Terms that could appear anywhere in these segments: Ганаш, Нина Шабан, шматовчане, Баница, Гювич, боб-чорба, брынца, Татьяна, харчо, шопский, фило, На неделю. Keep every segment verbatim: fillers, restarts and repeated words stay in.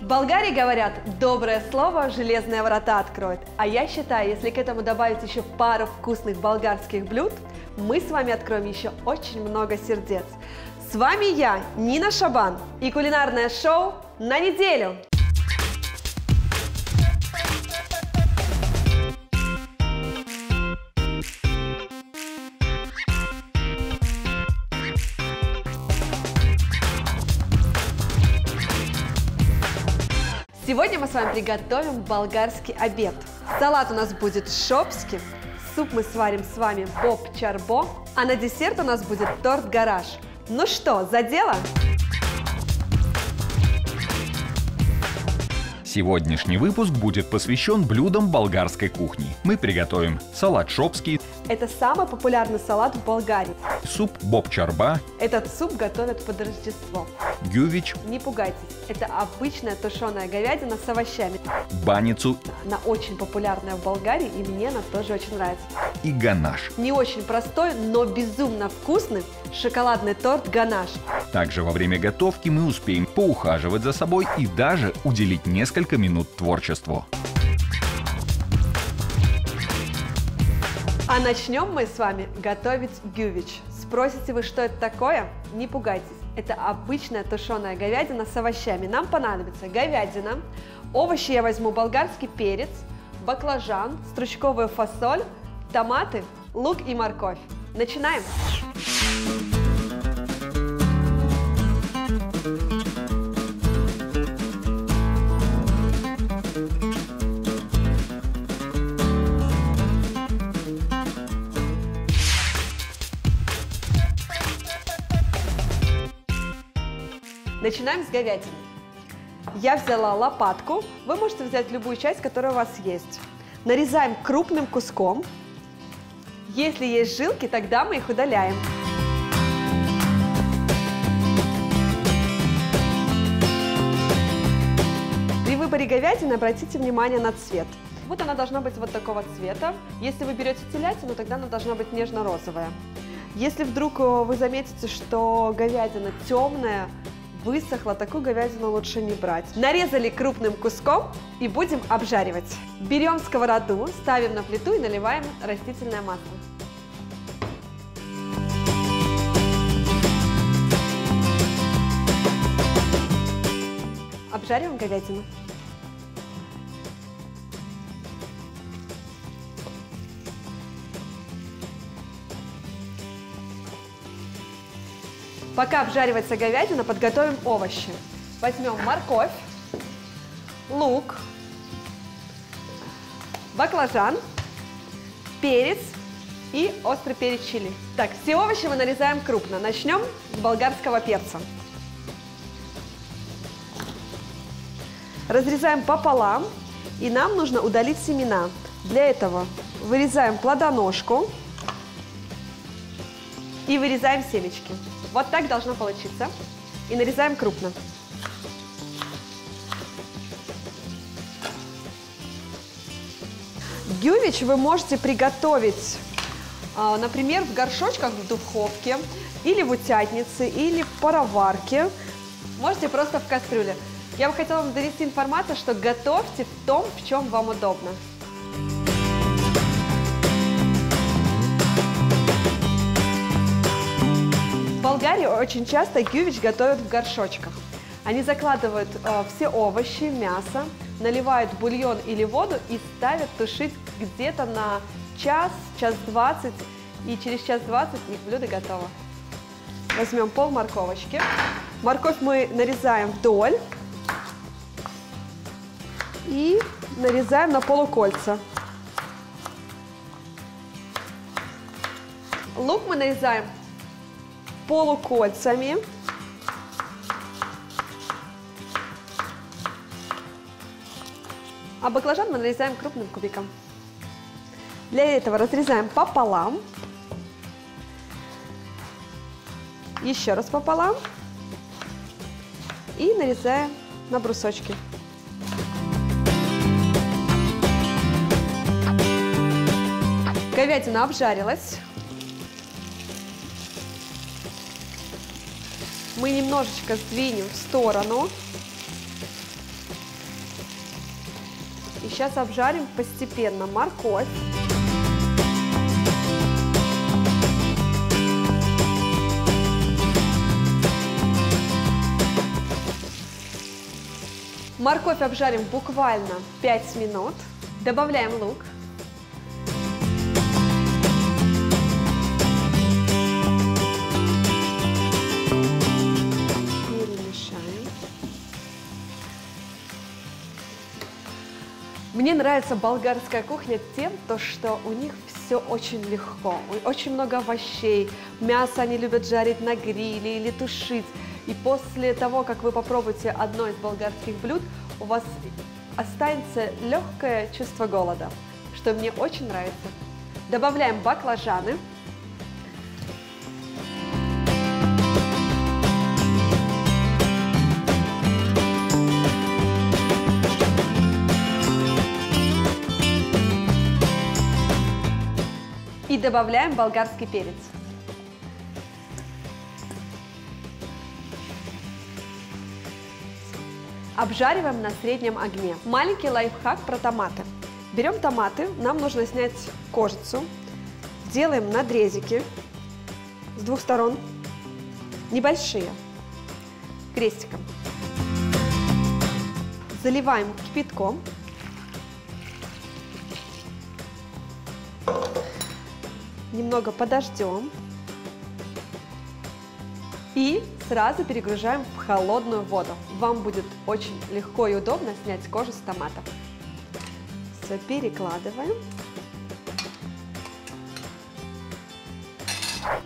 В Болгарии говорят, доброе слово железные врата откроет. А я считаю, если к этому добавить еще пару вкусных болгарских блюд, мы с вами откроем еще очень много сердец. С вами я, Нина Шабан, и кулинарное шоу «На неделю». Сегодня мы с вами приготовим болгарский обед. Салат у нас будет шопский, суп мы сварим с вами боб-чорба, а на десерт у нас будет торт-гараж. Ну что, за дело? Сегодняшний выпуск будет посвящен блюдам болгарской кухни. Мы приготовим салат шопский. Это самый популярный салат в Болгарии. Суп боб-чорба. Этот суп готовят под Рождество. Гювич. Не пугайтесь, это обычная тушеная говядина с овощами. Баницу. Она очень популярная в Болгарии, и мне она тоже очень нравится. И ганаш. Не очень простой, но безумно вкусный шоколадный торт ганаш. Также во время готовки мы успеем поухаживать за собой и даже уделить несколько минут творчеству. А начнем мы с вами готовить гювич. Спросите вы, что это такое? Не пугайтесь, это обычная тушеная говядина с овощами. Нам понадобится говядина, овощи я возьму болгарский перец, баклажан, стручковую фасоль, томаты, лук и морковь. Начинаем! Начинаем с говядины. Я взяла лопатку, вы можете взять любую часть, которая у вас есть. Нарезаем крупным куском. Если есть жилки, тогда мы их удаляем. При выборе говядины обратите внимание на цвет. Вот она должна быть вот такого цвета. Если вы берете телятину, тогда она должна быть нежно-розовая. Если вдруг вы заметите, что говядина темная, высохла, такую говядину лучше не брать. Нарезали крупным куском и будем обжаривать. Берем сковороду, ставим на плиту и наливаем растительное масло. Обжариваем говядину. Пока обжаривается говядина, подготовим овощи. Возьмем морковь, лук, баклажан, перец и острый перец чили. Так, все овощи мы нарезаем крупно. Начнем с болгарского перца. Разрезаем пополам, и нам нужно удалить семена. Для этого вырезаем плодоножку и вырезаем семечки. Вот так должно получиться. И нарезаем крупно. Гювич вы можете приготовить, например, в горшочках в духовке, или в утятнице, или в пароварке. Можете просто в кастрюле. Я бы хотела вам донести информацию, что готовьте в том, в чем вам удобно. В Болгарии очень часто гювич готовят в горшочках. Они закладывают э, все овощи, мясо, наливают бульон или воду и ставят тушить где-то на час, час двадцать, и через час двадцать их блюдо готово. Возьмем пол морковочки. Морковь мы нарезаем вдоль и нарезаем на полукольца. Лук мы нарезаем полукольцами. А баклажан мы нарезаем крупным кубиком. Для этого разрезаем пополам. Еще раз пополам. И нарезаем на брусочки. Говядина обжарилась. Мы немножечко сдвинем в сторону И сейчас обжарим постепенно морковь. Морковь обжарим буквально пять минут. Добавляем лук. Перемешаем. Мне нравится болгарская кухня тем, то, что у них все очень легко. Очень много овощей, мясо они любят жарить на гриле или тушить. И после того, как вы попробуете одно из болгарских блюд, у вас останется легкое чувство голода, что мне очень нравится. Добавляем баклажаны. И добавляем болгарский перец. Обжариваем на среднем огне. Маленький лайфхак про томаты. Берем томаты, нам нужно снять кожицу, делаем надрезики с двух сторон, небольшие, крестиком. Заливаем кипятком. Немного подождем. И сразу перегружаем в холодную воду. Вам будет очень легко и удобно снять кожу с томатов. Все перекладываем.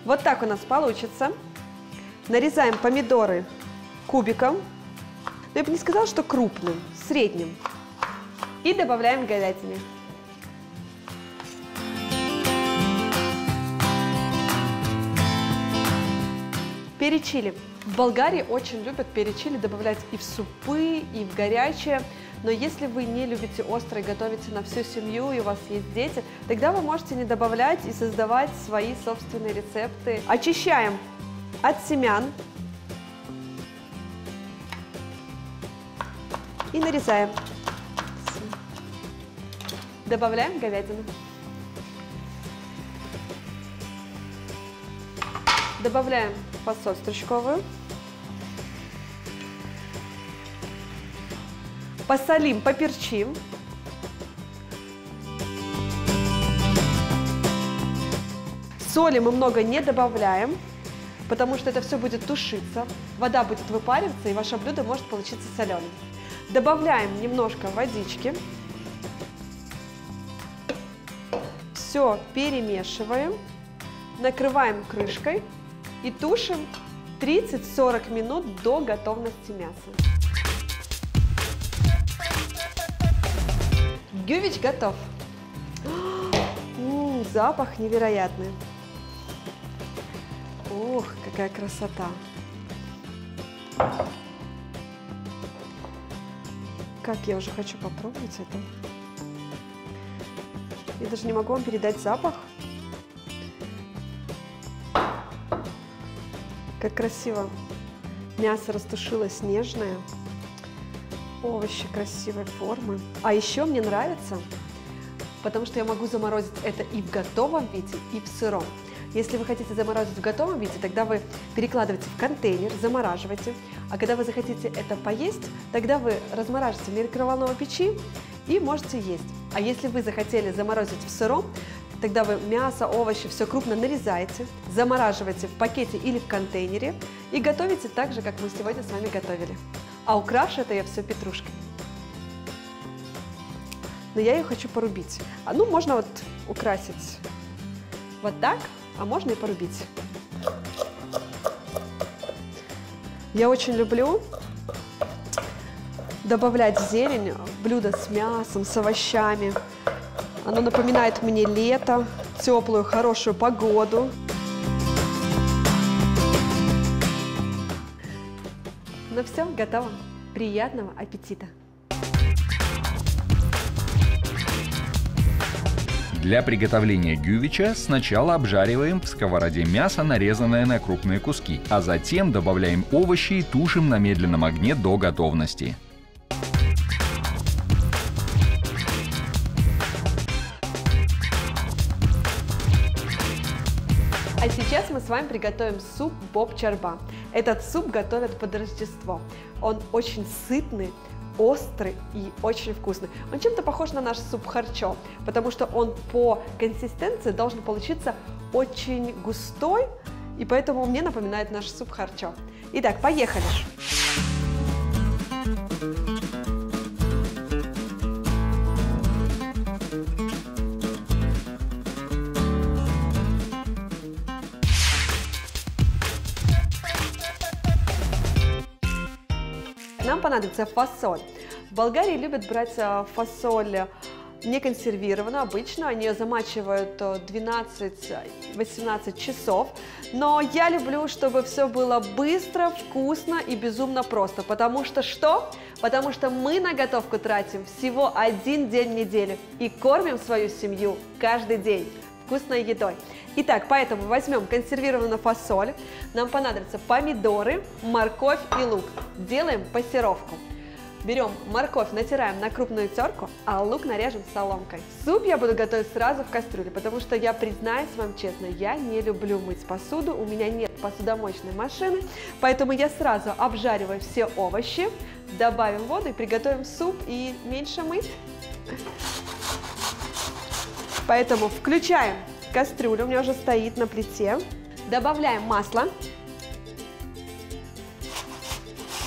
Вот так у нас получится. Нарезаем помидоры кубиком. Но я бы не сказала, что крупным, средним. И добавляем говядины. Перечили. В Болгарии очень любят перечили добавлять и в супы, и в горячее. Но если вы не любите острое, готовите на всю семью и у вас есть дети, тогда вы можете не добавлять и создавать свои собственные рецепты. Очищаем от семян и нарезаем. Добавляем говядину. Добавляем фасоль стручковую. Посолим, поперчим. Соли мы много не добавляем, потому что это все будет тушиться. Вода будет выпариваться, и ваше блюдо может получиться соленым. Добавляем немножко водички. Все перемешиваем. Накрываем крышкой. И тушим тридцать-сорок минут до готовности мяса. Гювич готов. М-м, запах невероятный. Ох, какая красота. Как я уже хочу попробовать это. Я даже не могу вам передать запах. Как красиво мясо растушилось, нежное, овощи красивой формы. А еще мне нравится, потому что я могу заморозить это и в готовом виде, и в сыром. Если вы хотите заморозить в готовом виде, тогда вы перекладываете в контейнер, замораживаете. А когда вы захотите это поесть, тогда вы размораживаете в микроволновой печи и можете есть. А если вы захотели заморозить в сыром, тогда вы мясо, овощи, все крупно нарезаете, замораживаете в пакете или в контейнере и готовите так же, как мы сегодня с вами готовили. А украшу это я все петрушкой. Но я ее хочу порубить. А ну, можно вот украсить вот так, а можно и порубить. Я очень люблю добавлять зелень в блюдо с мясом, с овощами. Оно напоминает мне лето, теплую, хорошую погоду. Ну все, готово. Приятного аппетита! Для приготовления гювича сначала обжариваем в сковороде мясо, нарезанное на крупные куски, а затем добавляем овощи и тушим на медленном огне до готовности. А сейчас мы с вами приготовим суп боб-чорба. Этот суп готовят под Рождество. Он очень сытный, острый и очень вкусный. Он чем-то похож на наш суп харчо, потому что он по консистенции должен получиться очень густой, и поэтому мне напоминает наш суп харчо. Итак, поехали! Нам понадобится фасоль. В Болгарии любят брать фасоль не консервированную, обычно. Они ее замачивают двенадцать-восемнадцать часов. Но я люблю, чтобы все было быстро, вкусно и безумно просто. Потому что что? Потому что мы на готовку тратим всего один день недели и кормим свою семью каждый день вкусной едой. Итак, поэтому возьмем консервированную фасоль, нам понадобятся помидоры, морковь и лук. Делаем пассеровку. Берем морковь, натираем на крупную терку, а лук нарежем соломкой. Суп я буду готовить сразу в кастрюле, потому что я признаюсь вам честно, я не люблю мыть посуду, у меня нет посудомоечной машины, поэтому я сразу обжариваю все овощи, добавим воду и приготовим суп, и меньше мыть. Поэтому включаем кастрюлю, у меня уже стоит на плите. Добавляем масло.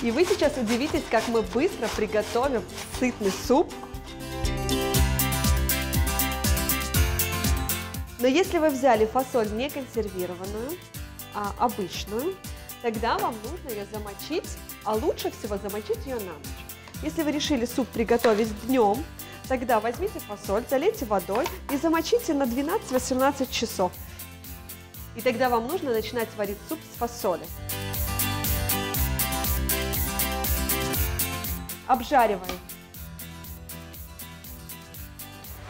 И вы сейчас удивитесь, как мы быстро приготовим сытный суп. Но если вы взяли фасоль не консервированную, а обычную, тогда вам нужно ее замочить, а лучше всего замочить ее на ночь. Если вы решили суп приготовить днем, тогда возьмите фасоль, залейте водой и замочите на двенадцать-восемнадцать часов. И тогда вам нужно начинать варить суп с фасоли. Обжариваем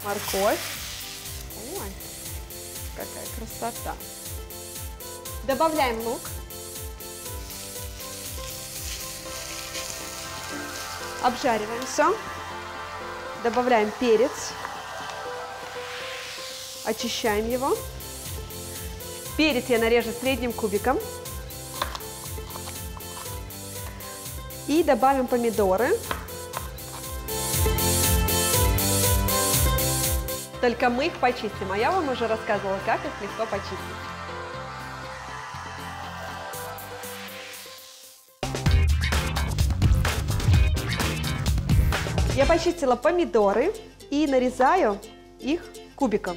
морковь. Ой, какая красота. Добавляем лук. Обжариваем все. Добавляем перец, очищаем его. Перец я нарежу средним кубиком. И добавим помидоры. Только мы их почистим, а я вам уже рассказывала, как их легко почистить. Я почистила помидоры и нарезаю их кубиком.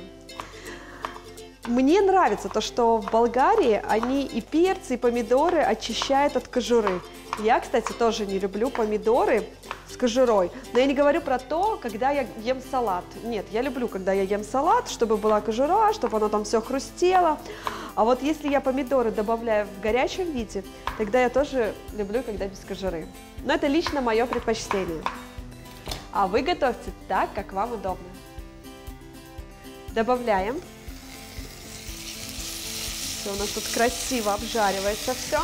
Мне нравится то, что в Болгарии они и перцы, и помидоры очищают от кожуры. Я, кстати, тоже не люблю помидоры с кожурой, но я не говорю про то, когда я ем салат. Нет, я люблю, когда я ем салат, чтобы была кожура, чтобы оно там все хрустело. А вот если я помидоры добавляю в горячем виде, тогда я тоже люблю, когда без кожуры. Но это лично мое предпочтение. А вы готовьте так, как вам удобно. Добавляем. Все, у нас тут красиво обжаривается все.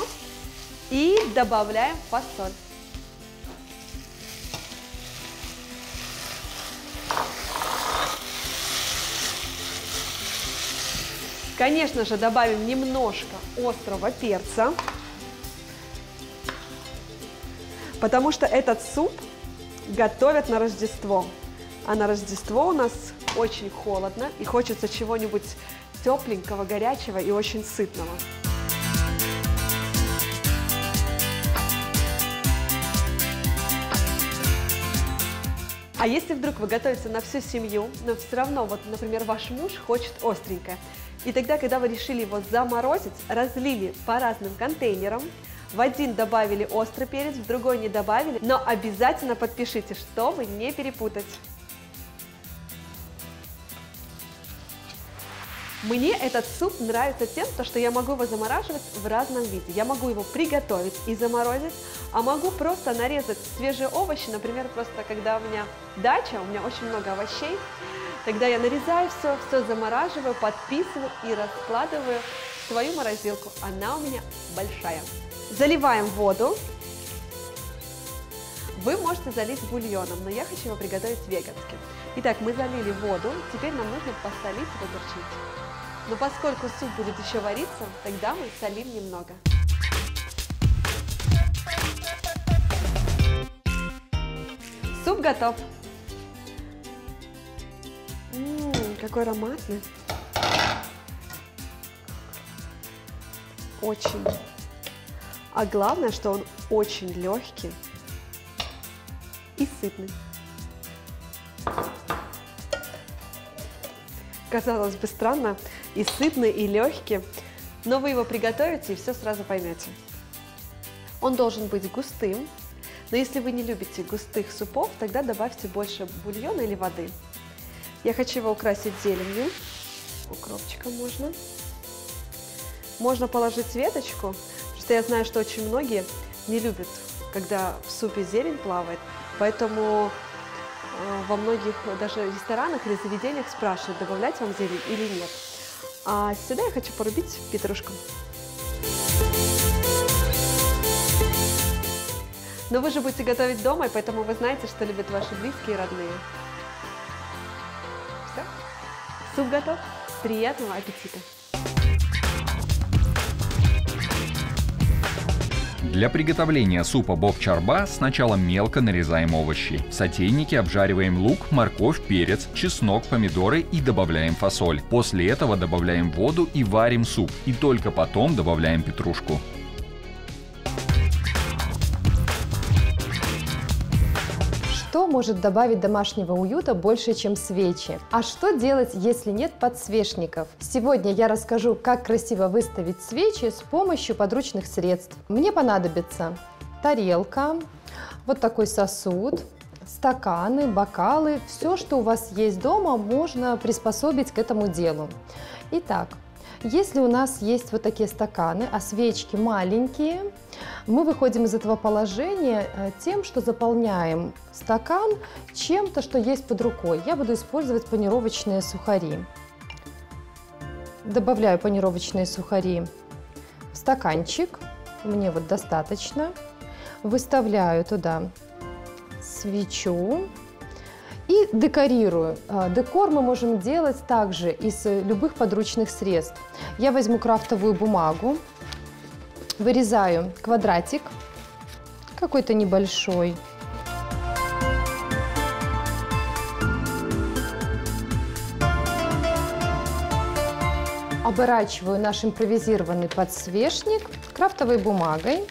И добавляем фасоль. Конечно же, добавим немножко острого перца, потому что этот суп готовят на Рождество, а на Рождество у нас очень холодно и хочется чего-нибудь тепленького, горячего и очень сытного. А если вдруг вы готовите на всю семью, но все равно, вот, например, ваш муж хочет остренькое, и тогда, когда вы решили его заморозить, разлили по разным контейнерам, в один добавили острый перец, в другой не добавили, но обязательно подпишите, чтобы не перепутать. Мне этот суп нравится тем, что я могу его замораживать в разном виде. Я могу его приготовить и заморозить, а могу просто нарезать свежие овощи, например, просто когда у меня дача, у меня очень много овощей, тогда я нарезаю все, все замораживаю, подписываю и раскладываю в свою морозилку. Она у меня большая. Заливаем воду. Вы можете залить бульоном, но я хочу его приготовить веганским. Итак, мы залили воду, теперь нам нужно посолить и поперчить. Но поскольку суп будет еще вариться, тогда мы солим немного. Суп готов. Ммм, какой ароматный. Очень. А главное, что он очень легкий и сытный. Казалось бы, странно, и сытный, и легкий, но вы его приготовите и все сразу поймете. Он должен быть густым, но если вы не любите густых супов, тогда добавьте больше бульона или воды. Я хочу его украсить зеленью, укропчиком можно. Можно положить веточку, потому что я знаю, что очень многие не любят, когда в супе зелень плавает, поэтому во многих даже ресторанах или заведениях спрашивают, добавлять вам зелень или нет. А сюда я хочу порубить петрушку. Но вы же будете готовить дома, и поэтому вы знаете, что любят ваши близкие и родные. Все, суп готов. Приятного аппетита! Для приготовления супа боб-чорба сначала мелко нарезаем овощи. В сотейнике обжариваем лук, морковь, перец, чеснок, помидоры и добавляем фасоль. После этого добавляем воду и варим суп. И только потом добавляем петрушку. Что может добавить домашнего уюта больше, чем свечи? А что делать, если нет подсвечников? Сегодня я расскажу, как красиво выставить свечи с помощью подручных средств. Мне понадобится тарелка, вот такой сосуд, стаканы, бокалы. Все, что у вас есть дома, можно приспособить к этому делу. Итак, если у нас есть вот такие стаканы, а свечки маленькие, мы выходим из этого положения тем, что заполняем стакан чем-то, что есть под рукой. Я буду использовать панировочные сухари. Добавляю панировочные сухари в стаканчик, мне вот достаточно. Выставляю туда свечу. И декорирую. Декор мы можем делать также из любых подручных средств. Я возьму крафтовую бумагу, вырезаю квадратик какой-то небольшой. Оборачиваю наш импровизированный подсвечник крафтовой бумагой.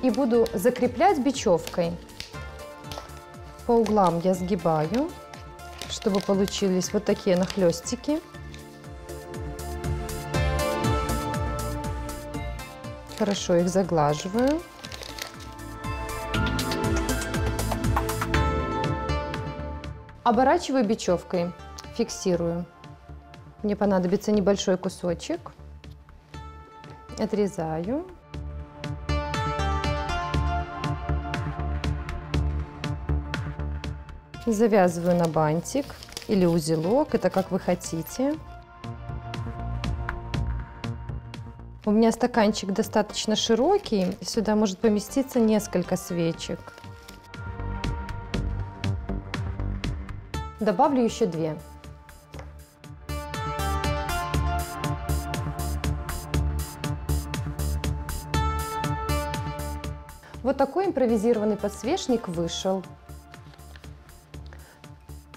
И буду закреплять бечевкой. По углам я сгибаю, чтобы получились вот такие нахлестики. Хорошо их заглаживаю. Оборачиваю бечевкой, фиксирую. Мне понадобится небольшой кусочек. Отрезаю. Завязываю на бантик или узелок, это как вы хотите. У меня стаканчик достаточно широкий, сюда может поместиться несколько свечек. Добавлю еще две. Вот такой импровизированный подсвечник вышел.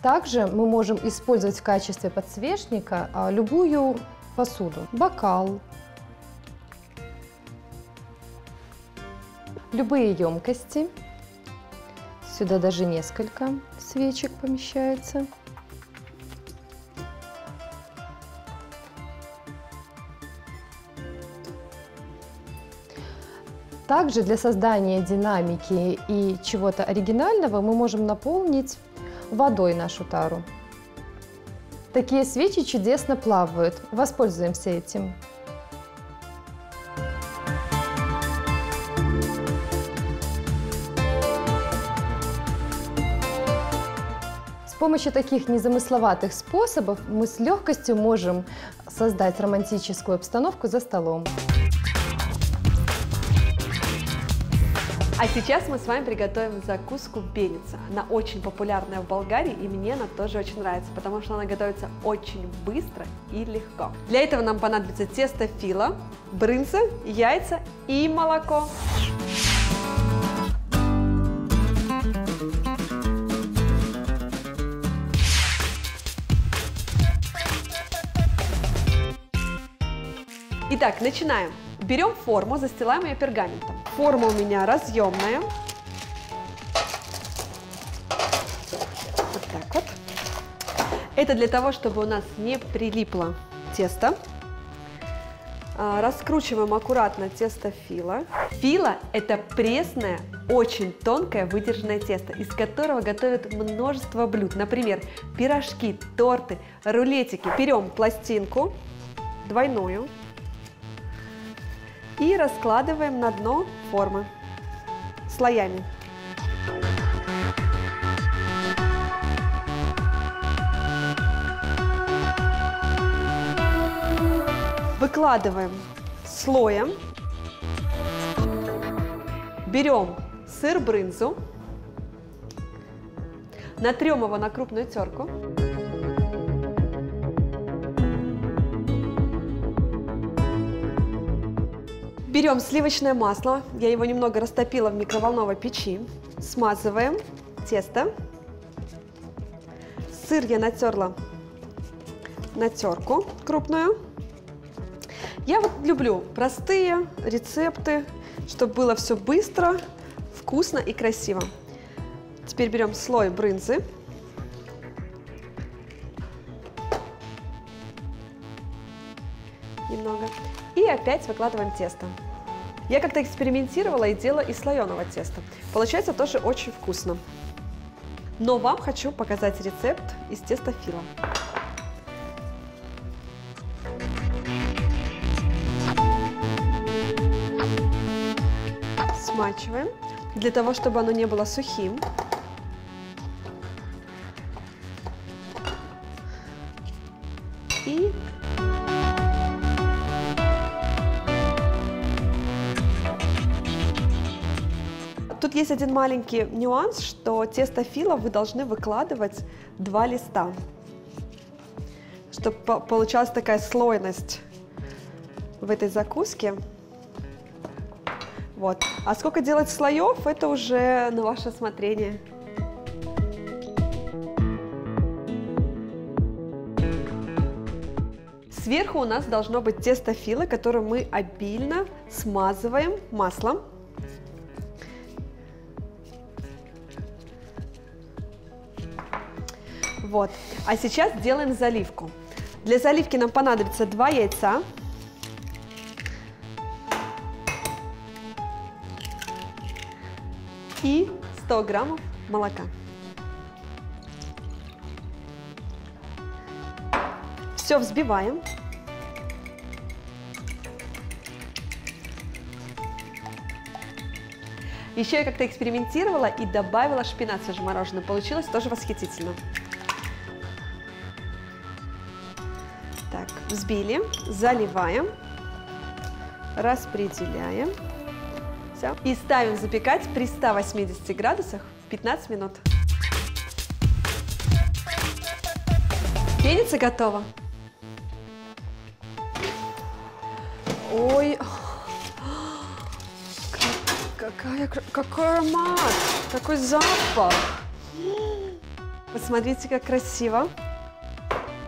Также мы можем использовать в качестве подсвечника любую посуду. Бокал, любые емкости. Сюда даже несколько свечек помещается. Также для создания динамики и чего-то оригинального мы можем наполнить водой нашу тару. Такие свечи чудесно плавают. Воспользуемся этим. С помощью таких незамысловатых способов мы с легкостью можем создать романтическую обстановку за столом. А сейчас мы с вами приготовим закуску баница. Она очень популярная в Болгарии, и мне она тоже очень нравится, потому что она готовится очень быстро и легко. Для этого нам понадобится тесто фило, брынца, яйца и молоко. Итак, начинаем. Берем форму, застилаем ее пергаментом. Форма у меня разъемная. Вот так вот. Это для того, чтобы у нас не прилипло тесто. Раскручиваем аккуратно тесто фило. Фило – это пресное, очень тонкое выдержанное тесто, из которого готовят множество блюд. Например, пирожки, торты, рулетики. Берем пластинку двойную и раскладываем на дно формы слоями. Выкладываем слоем, берем сыр брынзу, натрем его на крупную терку. Берем сливочное масло, я его немного растопила в микроволновой печи, смазываем тесто, сыр я натерла на терку крупную. Я вот люблю простые рецепты, чтобы было все быстро, вкусно и красиво. Теперь берем слой брынзы. Немного. И опять выкладываем тесто. Я как-то экспериментировала и делала из слоеного теста. Получается тоже очень вкусно. Но вам хочу показать рецепт из теста фило. Смачиваем, для того, чтобы оно не было сухим. И тут есть один маленький нюанс, что тесто фило вы должны выкладывать два листа, чтобы получалась такая слойность в этой закуске. Вот. А сколько делать слоев, это уже на ваше усмотрение. Сверху у нас должно быть тесто фило, которое мы обильно смазываем маслом. Вот. А сейчас делаем заливку. Для заливки нам понадобится два яйца, и сто граммов молока. Все взбиваем. Еще я как-то экспериментировала и добавила шпинат свежемороженый. Получилось тоже восхитительно. Так, взбили, заливаем, распределяем. И ставим запекать при ста восьмидесяти градусах пятнадцать минут. Баница готова. Ой, какая, какой аромат, какой запах. Посмотрите, как красиво.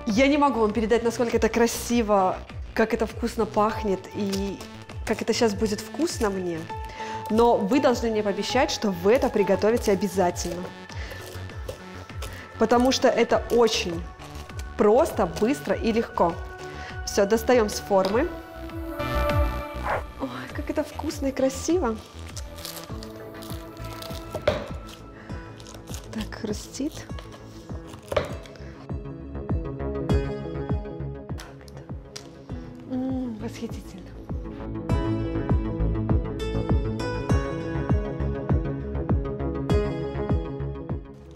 Я не могу вам передать, насколько это красиво, как это вкусно пахнет и как это сейчас будет вкусно мне. Но вы должны мне пообещать, что вы это приготовите обязательно. Потому что это очень просто, быстро и легко. Все, достаем с формы. Ой, как это вкусно и красиво. Так, хрустит. М-м, восхитительно.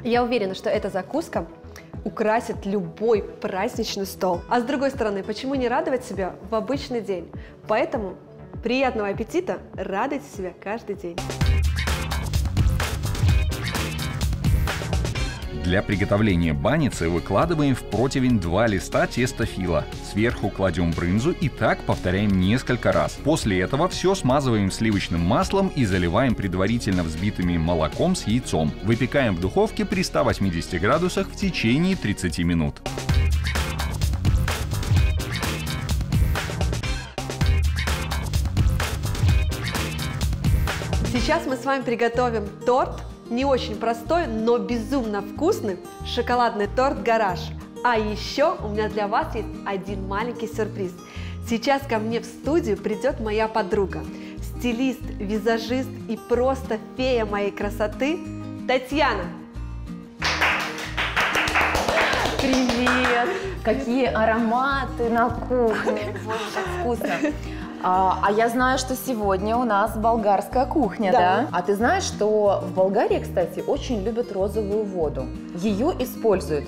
Я уверена, что эта закуска украсит любой праздничный стол. А с другой стороны, почему не радовать себя в обычный день? Поэтому приятного аппетита, радуйте себя каждый день. Для приготовления баницы выкладываем в противень два листа теста фило. Сверху кладем брынзу и так повторяем несколько раз. После этого все смазываем сливочным маслом и заливаем предварительно взбитым молоком с яйцом. Выпекаем в духовке при ста восьмидесяти градусах в течение тридцати минут. Сейчас мы с вами приготовим торт. Не очень простой, но безумно вкусный шоколадный торт-гараж. А еще у меня для вас есть один маленький сюрприз. Сейчас ко мне в студию придет моя подруга, стилист, визажист и просто фея моей красоты Татьяна. Привет! Какие ароматы на кухне! Вкусно! А, а я знаю, что сегодня у нас болгарская кухня, да. да? А ты знаешь, что в Болгарии, кстати, очень любят розовую воду. Ее используют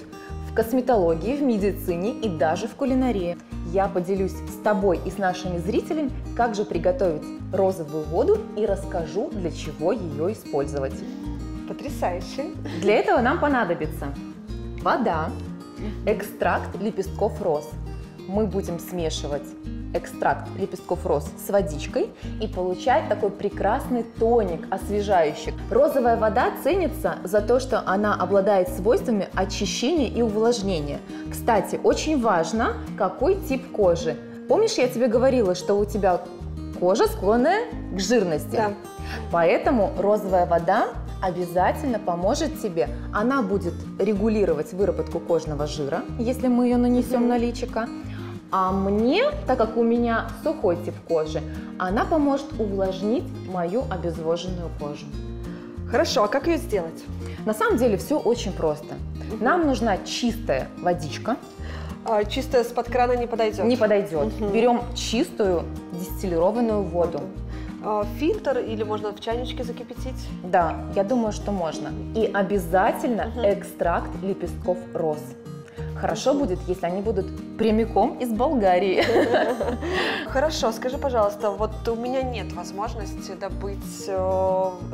в косметологии, в медицине и даже в кулинарии. Я поделюсь с тобой и с нашими зрителями, как же приготовить розовую воду и расскажу, для чего ее использовать. Потрясающе! Для этого нам понадобится вода, экстракт лепестков роз. Мы будем смешивать экстракт лепестков роз с водичкой и получать такой прекрасный тоник, освежающий. Розовая вода ценится за то, что она обладает свойствами очищения и увлажнения. Кстати, очень важно, какой тип кожи. Помнишь, я тебе говорила, что у тебя кожа склонная к жирности? Да. Поэтому розовая вода обязательно поможет тебе. Она будет регулировать выработку кожного жира, если мы ее нанесем mm-hmm. на личико. А мне, так как у меня сухой тип кожи, она поможет увлажнить мою обезвоженную кожу. Хорошо, а как ее сделать? На самом деле все очень просто. Угу. Нам нужна чистая водичка. А, чистая с-под крана не подойдет? Не подойдет. Угу. Берем чистую дистиллированную воду. А, фильтр или можно в чайничке закипятить? Да, я думаю, что можно. И обязательно угу. экстракт лепестков роз. Хорошо будет, если они будут прямиком из Болгарии. Хорошо, скажи, пожалуйста, вот у меня нет возможности добыть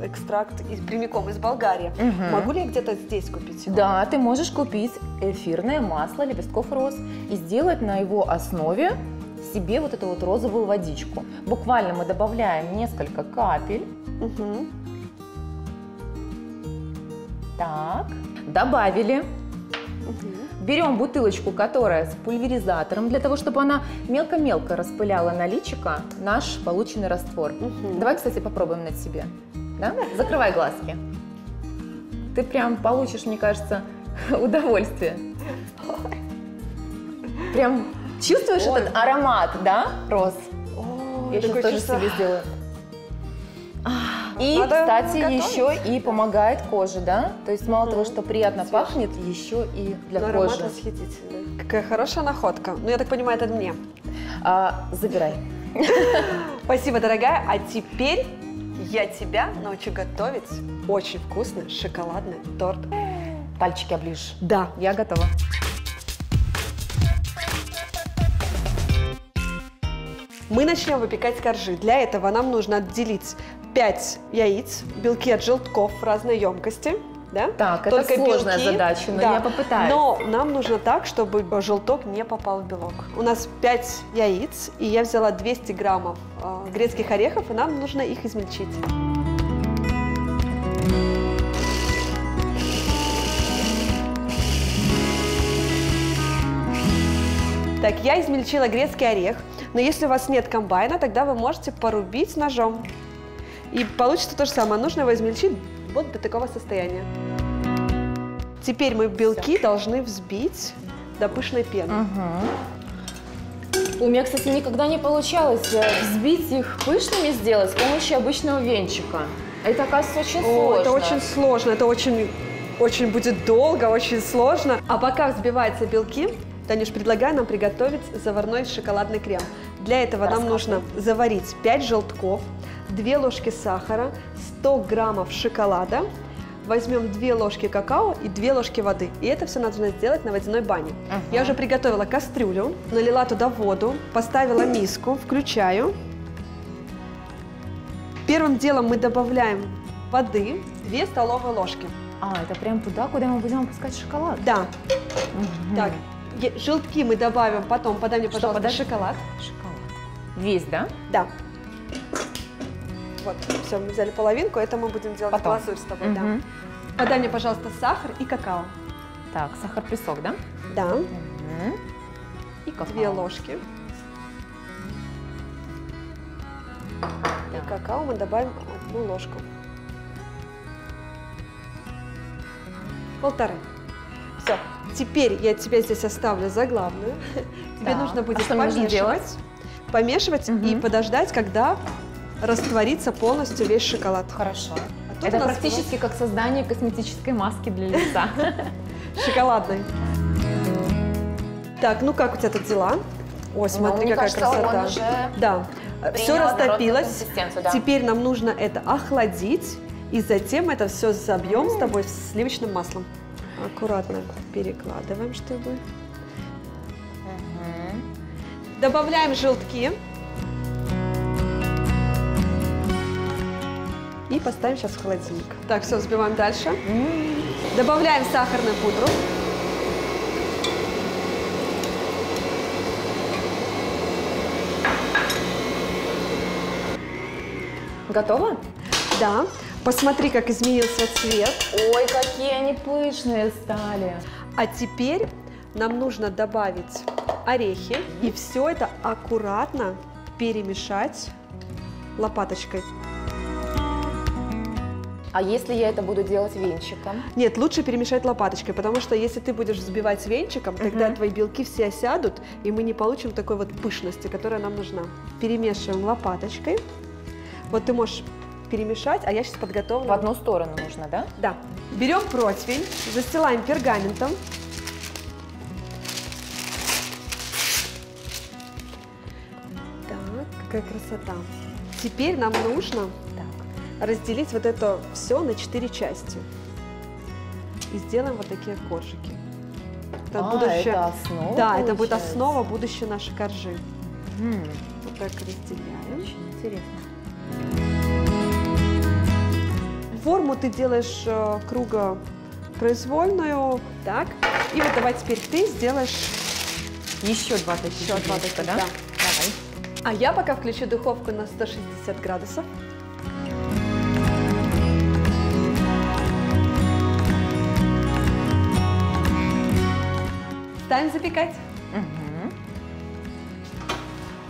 экстракт прямиком из Болгарии. Угу. Могу ли я где-то здесь купить его? Да, ты можешь купить эфирное масло лепестков роз и сделать на его основе себе вот эту вот розовую водичку. Буквально мы добавляем несколько капель. Угу. Так, добавили. Угу. Берем бутылочку, которая с пульверизатором, для того, чтобы она мелко-мелко распыляла на личико наш полученный раствор. Угу. Давай, кстати, попробуем на себе. Да? Закрывай глазки. Ты прям получишь, мне кажется, удовольствие. Прям чувствуешь Ой. этот аромат, да, роз? О, Я сейчас тоже чувство. себе сделаю. И, Надо кстати, готовить. еще и помогает коже, да? То есть мало mm-hmm. того, что приятно Свежий. пахнет, еще и для Но кожи. Аромат восхитительный. Какая хорошая находка. Ну, я так понимаю, это мне. А, забирай. Спасибо, дорогая. А теперь я тебя научу готовить очень вкусный шоколадный торт. Пальчики оближешь? Да. Я готова. Мы начнем выпекать коржи. Для этого нам нужно отделить пять яиц, белки от желтков в разной емкости. Да? Так, Только это сложная белки, задача, но да. я попытаюсь. Но нам нужно так, чтобы желток не попал в белок. У нас пять яиц, и я взяла двести граммов э, грецких орехов, и нам нужно их измельчить. Так, я измельчила грецкий орех, но если у вас нет комбайна, тогда вы можете порубить ножом. И получится то же самое. Нужно его измельчить вот до такого состояния. Теперь мы белки Все. должны взбить до пышной пены. Угу. У меня, кстати, никогда не получалось взбить их пышными, сделать с помощью обычного венчика. Это, оказывается, очень О, сложно. Это очень сложно. Это очень, очень будет долго, очень сложно. А пока взбиваются белки, Танюш, предлагаю нам приготовить заварной шоколадный крем. Для этого Расскажи. нам нужно заварить пять желтков, две ложки сахара, сто граммов шоколада, возьмем две ложки какао и две ложки воды. И это все нужно сделать на водяной бане. Uh-huh. Я уже приготовила кастрюлю, налила туда воду, поставила миску, включаю. Первым делом мы добавляем воды две столовые ложки. А, это прям туда, куда мы будем опускать шоколад? Да. Угу. Так, желтки мы добавим потом. Подай мне, пожалуйста, подай? шоколад. Шоколад. Весь, да? Да. Вот, все, мы взяли половинку, это мы будем делать потом. Глазурь с тобой, угу. да. Подай мне, пожалуйста, сахар и какао. Так, сахар-песок, да? Да. Угу. И какао. Две ложки. Да. И какао мы добавим одну ложку. Полторы. Все. Теперь я тебя здесь оставлю за главную. Тебе да. нужно будет а помешивать, помешивать угу. и подождать, когда растворится полностью весь шоколад. Хорошо. А это практически было... как создание косметической маски для лица. Шоколадной. Так, ну как у тебя тут дела? О, смотри, какая красота. Да. Все растопилось, да. Теперь нам нужно это охладить, и затем это все забьем с тобой с сливочным маслом. Аккуратно перекладываем, чтобы... Угу. Добавляем желтки. И поставим сейчас в холодильник. Так, все, взбиваем дальше. Добавляем сахарную пудру. Готово? Да. Посмотри, как изменился цвет. Ой, какие они пышные стали. А теперь нам нужно добавить орехи. И все это аккуратно перемешать лопаточкой. А если я это буду делать венчиком? Нет, лучше перемешать лопаточкой, потому что если ты будешь взбивать венчиком, тогда угу. твои белки все осядут, и мы не получим такой вот пышности, которая нам нужна. Перемешиваем лопаточкой. Вот ты можешь перемешать, а я сейчас подготовлю. В одну сторону нужно, да? Да. Берем противень, застилаем пергаментом. Так, какая красота. Теперь нам нужно так. разделить вот это все на четыре части. И сделаем вот такие коржики. Это а, будущее... это основа, Да, получается? Это будет основа будущей нашей коржи. М-м. Вот так разделяем. Очень интересно. Форму ты делаешь э, круга произвольную, так. И вот давай теперь ты сделаешь еще два таких, еще два таких, да? да? Давай. А я пока включу духовку на сто шестьдесят градусов. Ставим запекать. Угу.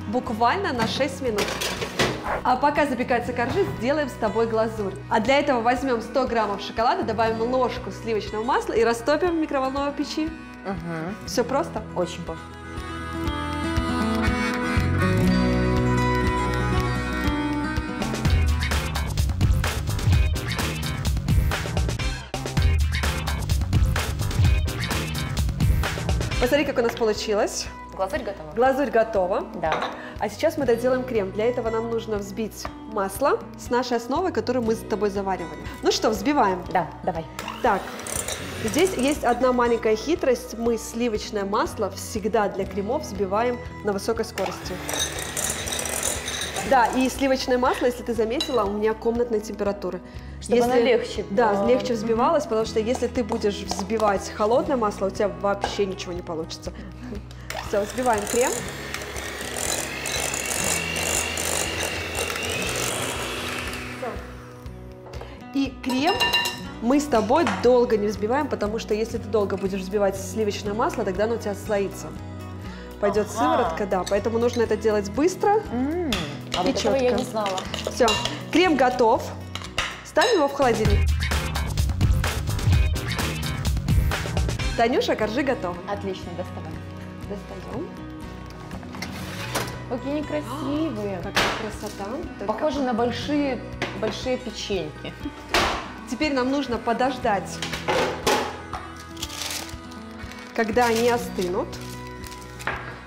Буквально на шесть минут. А пока запекается коржи, сделаем с тобой глазурь. А для этого возьмем сто граммов шоколада, добавим ложку сливочного масла и растопим в микроволновой печи. Угу. Все просто? Очень просто. Посмотри, как у нас получилось. Глазурь готова? Глазурь готова. Да. А сейчас мы доделаем крем. Для этого нам нужно взбить масло с нашей основой, которую мы с тобой заваривали. Ну что, взбиваем? Да, давай. Так, здесь есть одна маленькая хитрость. Мы сливочное масло всегда для кремов взбиваем на высокой скорости. Да, и сливочное масло, если ты заметила, у меня комнатной температуры. Чтобы если, оно легче. Да, было. легче взбивалось, mm-hmm. потому что если ты будешь взбивать холодное масло, у тебя вообще ничего не получится. Все, взбиваем крем. И крем мы с тобой долго не взбиваем, потому что если ты долго будешь взбивать сливочное масло, тогда оно у тебя отслоится. Пойдет ага. сыворотка, да, поэтому нужно это делать быстро М -м, и а вот четко. Я не знала. Все, крем готов. Ставим его в холодильник. Танюша, коржи готовы. Отлично, доставай. Достаем. Какие они красивые. Какая красота. Только... Похоже на большие, большие печеньки. Теперь нам нужно подождать, когда они остынут.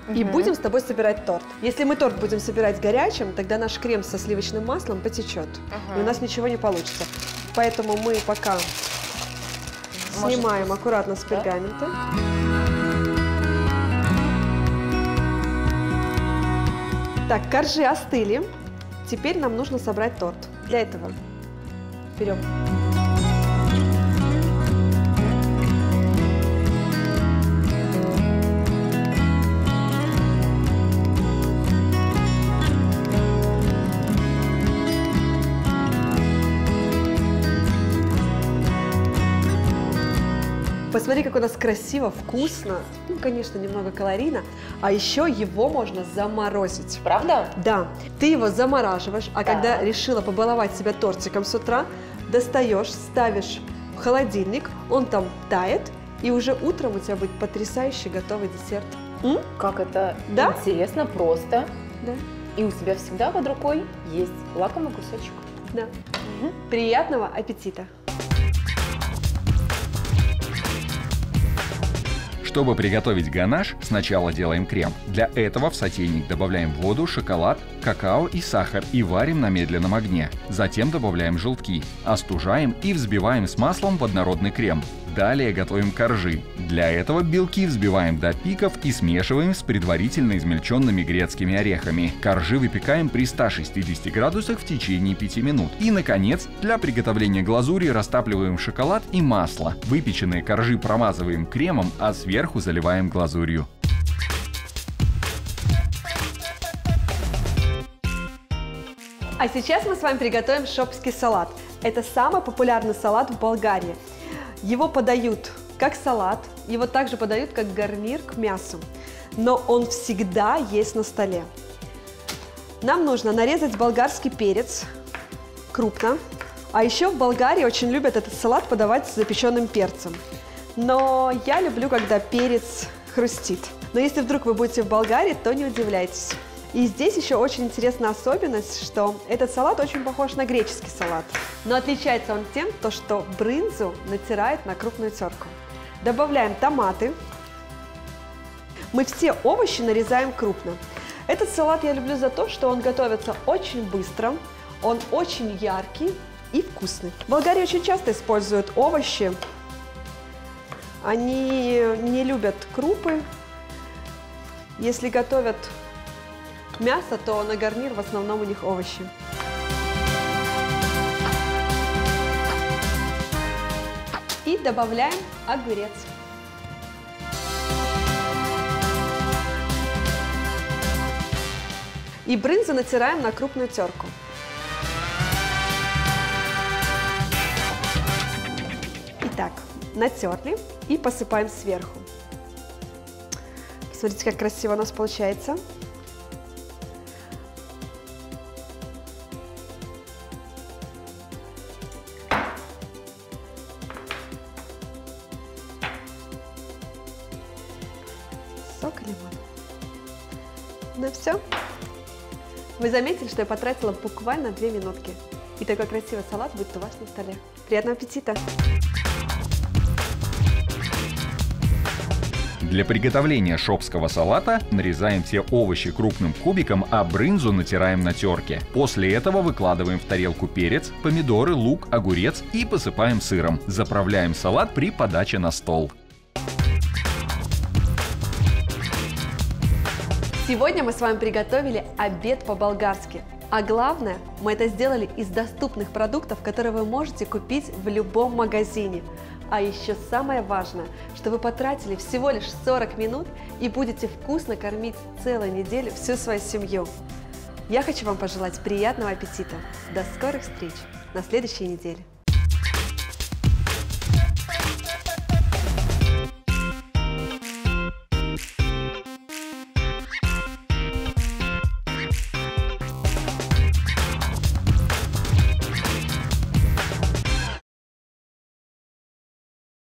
Угу. И будем с тобой собирать торт. Если мы торт будем собирать горячим, тогда наш крем со сливочным маслом потечет. Угу. И у нас ничего не получится. Поэтому мы пока Может, снимаем пусть... аккуратно с пергамента. Да? Так, коржи остыли. Теперь нам нужно собрать торт. Для этого берем Посмотри, как у нас красиво, вкусно. Ну, конечно, немного калорийно. А еще его можно заморозить. Правда? Да. Ты его замораживаешь, а да. когда решила побаловать себя тортиком с утра, достаешь, ставишь в холодильник, он там тает, и уже утром у тебя будет потрясающий готовый десерт. М? Как это да? интересно, просто. Да. И у себя всегда под рукой есть лакомый кусочек. Да. Угу. Приятного аппетита! Чтобы приготовить ганаш, сначала делаем крем. Для этого в сотейник добавляем воду, шоколад, какао и сахар и варим на медленном огне. Затем добавляем желтки, остужаем и взбиваем с маслом в однородный крем. Далее готовим коржи. Для этого белки взбиваем до пиков и смешиваем с предварительно измельченными грецкими орехами. Коржи выпекаем при ста шестидесяти градусах в течение пяти минут. И, наконец, для приготовления глазури растапливаем шоколад и масло. Выпеченные коржи промазываем кремом, а сверху заливаем глазурью. А сейчас мы с вами приготовим шопский салат. Это самый популярный салат в Болгарии. Его подают как салат, его также подают как гарнир к мясу, но он всегда есть на столе. Нам нужно нарезать болгарский перец крупно, а еще в Болгарии очень любят этот салат подавать с запеченным перцем. Но я люблю, когда перец хрустит. Но если вдруг вы будете в Болгарии, то не удивляйтесь. И здесь еще очень интересная особенность, что этот салат очень похож на греческий салат. Но отличается он тем, что брынзу натирают на крупную терку. Добавляем томаты. Мы все овощи нарезаем крупно. Этот салат я люблю за то, что он готовится очень быстро, он очень яркий и вкусный. В Болгарии очень часто используют овощи. Они не любят крупы. Если готовят мясо, то на гарнир в основном у них овощи. И добавляем огурец. И брынзу натираем на крупную терку. Итак, натерли и посыпаем сверху. Смотрите, как красиво у нас получается. Сок и лимон. Ну все. Вы заметили, что я потратила буквально две минутки. И такой красивый салат будет у вас на столе. Приятного аппетита! Для приготовления шопского салата нарезаем все овощи крупным кубиком, а брынзу натираем на терке. После этого выкладываем в тарелку перец, помидоры, лук, огурец и посыпаем сыром. Заправляем салат при подаче на стол. Сегодня мы с вами приготовили обед по-болгарски. А главное, мы это сделали из доступных продуктов, которые вы можете купить в любом магазине. А еще самое важное, что вы потратили всего лишь сорок минут и будете вкусно кормить целую неделю всю свою семью. Я хочу вам пожелать приятного аппетита. До скорых встреч на следующей неделе.